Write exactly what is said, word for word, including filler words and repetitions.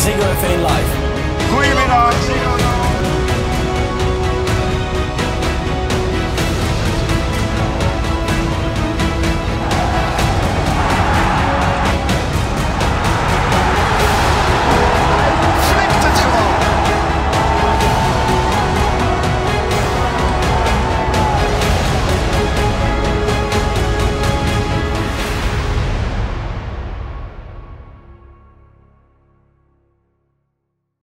Ziggo Live. Goedemiddag, Ziggo Live.